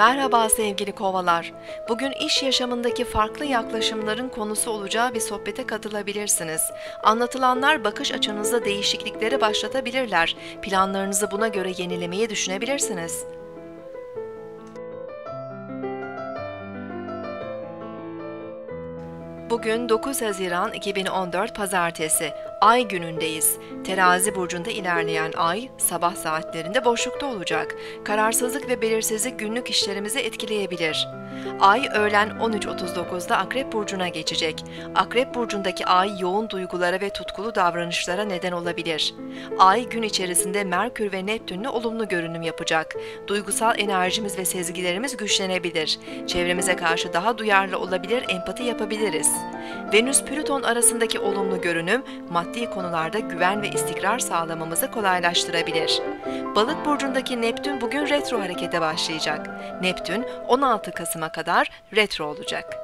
Merhaba sevgili kovalar. Bugün iş yaşamındaki farklı yaklaşımların konusu olacağı bir sohbete katılabilirsiniz. Anlatılanlar bakış açınızda değişiklikleri başlatabilirler. Planlarınızı buna göre yenilemeyi düşünebilirsiniz. Bugün 9 Haziran 2014 Pazartesi, Ay günündeyiz. Terazi burcunda ilerleyen Ay, sabah saatlerinde boşlukta olacak. Kararsızlık ve belirsizlik günlük işlerimizi etkileyebilir. Ay, öğlen 13:39'da Akrep burcuna geçecek. Akrep burcundaki Ay, yoğun duygulara ve tutkulu davranışlara neden olabilir. Ay, gün içerisinde Merkür ve Neptün'le olumlu görünüm yapacak. Duygusal enerjimiz ve sezgilerimiz güçlenebilir. Çevremize karşı daha duyarlı olabilir, empati yapabiliriz. Venüs-Plüton arasındaki olumlu görünüm, maddi konularda güven ve istikrar sağlamamızı kolaylaştırabilir. Balık burcundaki Neptün bugün retro harekete başlayacak. Neptün 16 Kasım'a kadar retro olacak.